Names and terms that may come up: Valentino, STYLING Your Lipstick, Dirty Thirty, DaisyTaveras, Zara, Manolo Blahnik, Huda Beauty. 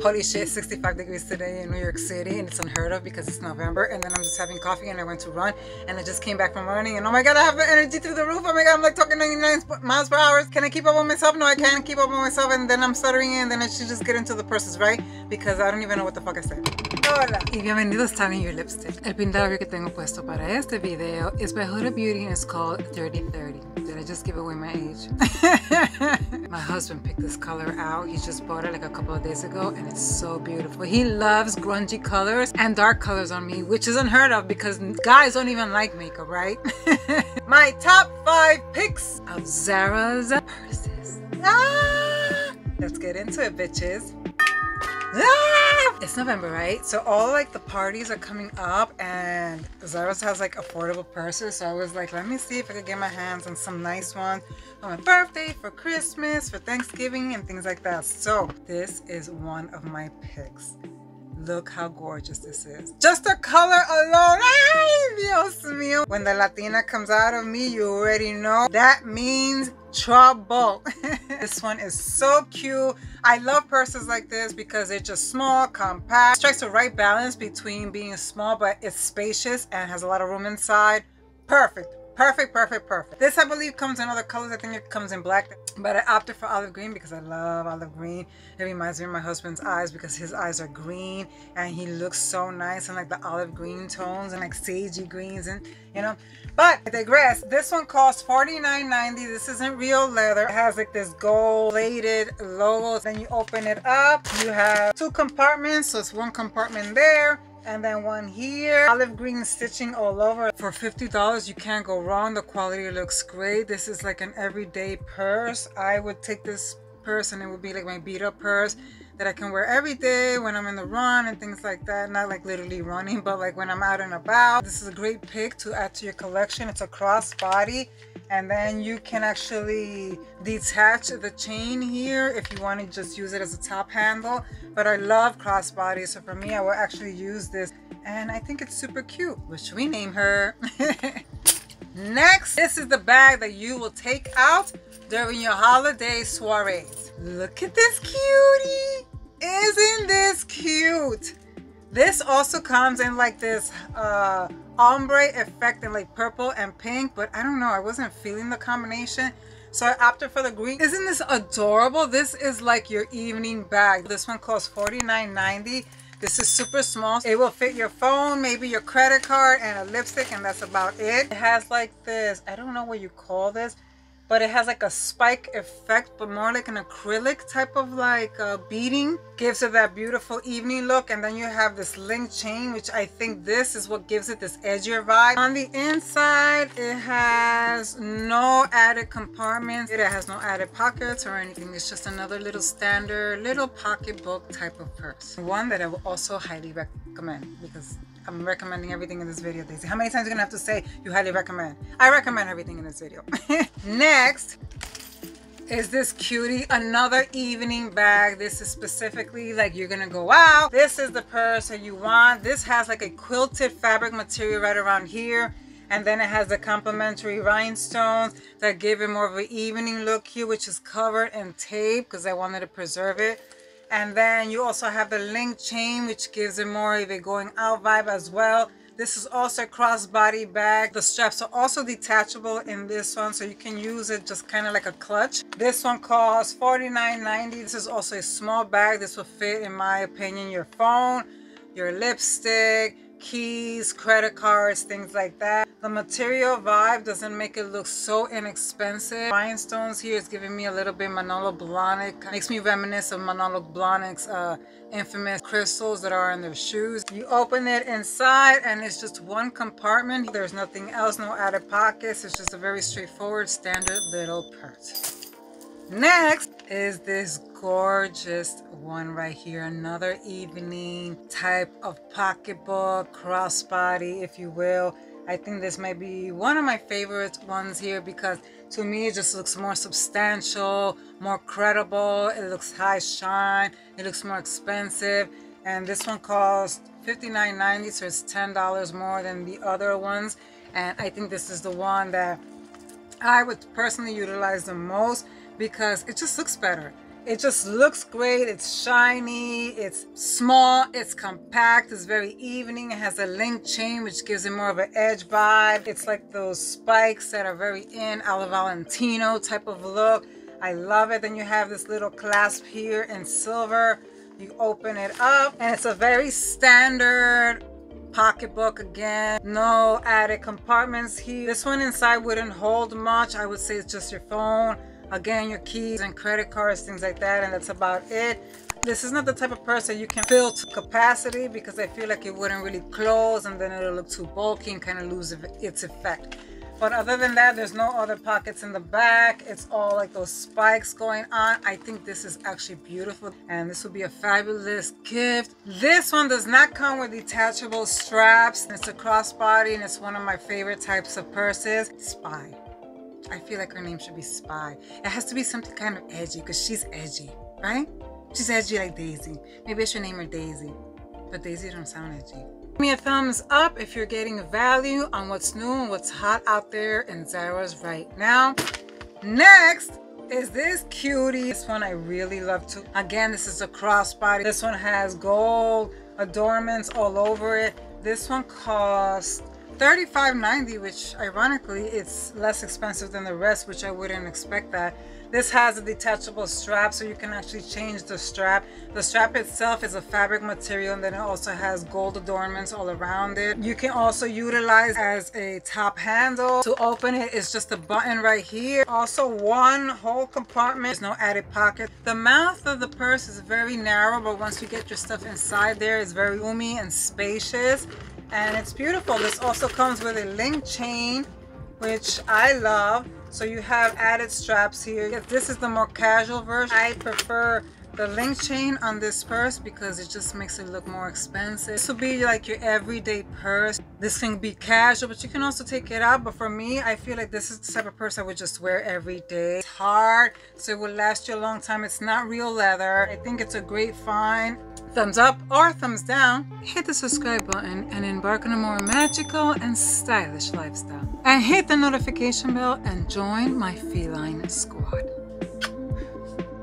Holy shit, 65 degrees today in New York City, and it's unheard of because it's November. And then I'm just having coffee and I went to run and I just came back from running, and oh my god, I have the energy through the roof. Oh my god, I'm like talking 99 miles per hour. Can I keep up with myself? No, I can't keep up with myself, and then I'm stuttering and then I should just get into the process, right? Because I don't even know what the fuck I said. Hola y bienvenidos a Your Lipstick. El pin labio que tengo puesto para este video is by Huda Beauty and it's called Dirty Thirty. Did I just give away my age? My husband picked this color out. He just bought it like a couple of days ago and it's so beautiful. He loves grungy colors and dark colors on me, which is unheard of because guys don't even like makeup, right? My top 5 picks of Zara's purses. Ah! Let's get into it, bitches. Ah! It's November, right? So all like the parties are coming up and Zara's has like affordable purses, so I was like, let me see if I could get my hands on some nice ones on my birthday, for Christmas, for Thanksgiving and things like that. So this is one of my picks. Look how gorgeous this is. Just the color alone. Ay, Dios mío. When the Latina comes out of me, you already know that means trouble. This one is so cute. I love purses like this because they're just small, compact, strikes the right balance between being small but it's spacious and has a lot of room inside. Perfect, perfect, perfect, perfect. This I believe comes in other colors. I think it comes in black, but I opted for olive green because I love olive green. It reminds me of my husband's eyes because his eyes are green and he looks so nice in like the olive green tones and like sagey greens, and you know. But I digress. This one costs $49.90. This isn't real leather. It has like this gold plated logo. Then you open it up, you have two compartments, so it's one compartment there and then one here. Olive green stitching all over. For $50 you can't go wrong. The quality looks great. This is like an everyday purse. I would take this purse and it would be like my beat up purse that I can wear every day when I'm in the run and things like that. Not like literally running, but like when I'm out and about. This is a great pick to add to your collection. It's a crossbody and then you can actually detach the chain here if you want to just use it as a top handle. But I love crossbodies, so for me I will actually use this and I think it's super cute. What should we name her? Next, this is the bag that you will take out during your holiday soirees. Look at this cutie. Isn't this cute? This also comes in like this ombre effect in like purple and pink, but I don't know, I wasn't feeling the combination, so I opted for the green. Isn't this adorable? This is like your evening bag. This one costs $49.90. This is super small. It will fit your phone, maybe your credit card, and a lipstick, and that's about it. It has like this, I don't know what you call this, but it has like a spike effect, but more like an acrylic type of like beading. Gives it that beautiful evening look. And then you have this link chain, which I think this is what gives it this edgier vibe. On the inside, it has no added compartments. It has no added pockets or anything. It's just another little standard, little pocketbook type of purse. One that I will also highly recommend because I'm recommending everything in this video, Daisy. How many times are you gonna have to say you highly recommend? I recommend everything in this video. Next is this cutie, another evening bag. This is specifically like you're gonna go out. This is the purse that you want. This has like a quilted fabric material right around here. And then it has the complimentary rhinestones that give it more of an evening look here, which is covered in tape because I wanted to preserve it. And then you also have the link chain, which gives it more of a going out vibe as well. This is also a crossbody bag. The straps are also detachable in this one, so you can use it just kind of like a clutch. This one costs $49.90. This is also a small bag. This will fit, in my opinion, your phone, your lipstick, keys, credit cards, things like that. The material vibe doesn't make it look so inexpensive. Rhinestones here is giving me a little bit Manolo Blahnik. Makes me reminisce of Manolo Blahnik's infamous crystals that are in their shoes. You open it inside and it's just one compartment. There's nothing else, no added pockets. It's just a very straightforward standard little purse. Next is this gorgeous one right here, another evening type of pocketbook, crossbody if you will. I think this might be one of my favorite ones here because to me it just looks more substantial, more credible, it looks high shine, it looks more expensive. And this one costs $59.90, so it's $10 more than the other ones, and I think this is the one that I would personally utilize the most because it just looks better. It just looks great. It's shiny, it's small, it's compact, it's very evening. It has a link chain, which gives it more of an edge vibe. It's like those spikes that are very in a la Valentino type of look. I love it. Then you have this little clasp here in silver. You open it up and it's a very standard pocketbook again. No added compartments here. This one inside wouldn't hold much. I would say it's just your phone, again, your keys and credit cards, things like that, and that's about it. This is not the type of person you can fill to capacity, because I feel like it wouldn't really close and then it'll look too bulky and kind of lose its effect. But other than that, there's no other pockets in the back. It's all like those spikes going on. I think this is actually beautiful, and this would be a fabulous gift. This one does not come with detachable straps. It's a crossbody, and it's one of my favorite types of purses. Spy. I feel like her name should be Spy. It has to be something kind of edgy, because she's edgy, right? She's edgy like Daisy. Maybe I should name her Daisy, but Daisy don't sound edgy. Give me a thumbs up if you're getting value on what's new and what's hot out there in Zara's right now. Next is this cutie. This one I really love too. Again, this is a crossbody. This one has gold adornments all over it. This one costs $35.90, which ironically it's less expensive than the rest, which I wouldn't expect that. This has a detachable strap, so you can actually change the strap. The strap itself is a fabric material, and then it also has gold adornments all around it. You can also utilize as a top handle. To open it, it's just a button right here. Also, one whole compartment. There's no added pocket. The mouth of the purse is very narrow, but once you get your stuff inside there, it's very roomy and spacious, and it's beautiful. This also comes with a link chain, which I love. So you have added straps here. This is the more casual version. I prefer the link chain on this purse because it just makes it look more expensive. This will be like your everyday purse. This can be casual, but you can also take it out. But for me, I feel like this is the type of purse I would just wear every day. It's hard, so it will last you a long time. It's not real leather. I think it's a great find. Thumbs up or thumbs down, hit the subscribe button and embark on a more magical and stylish lifestyle. And hit the notification bell and join my feline squad.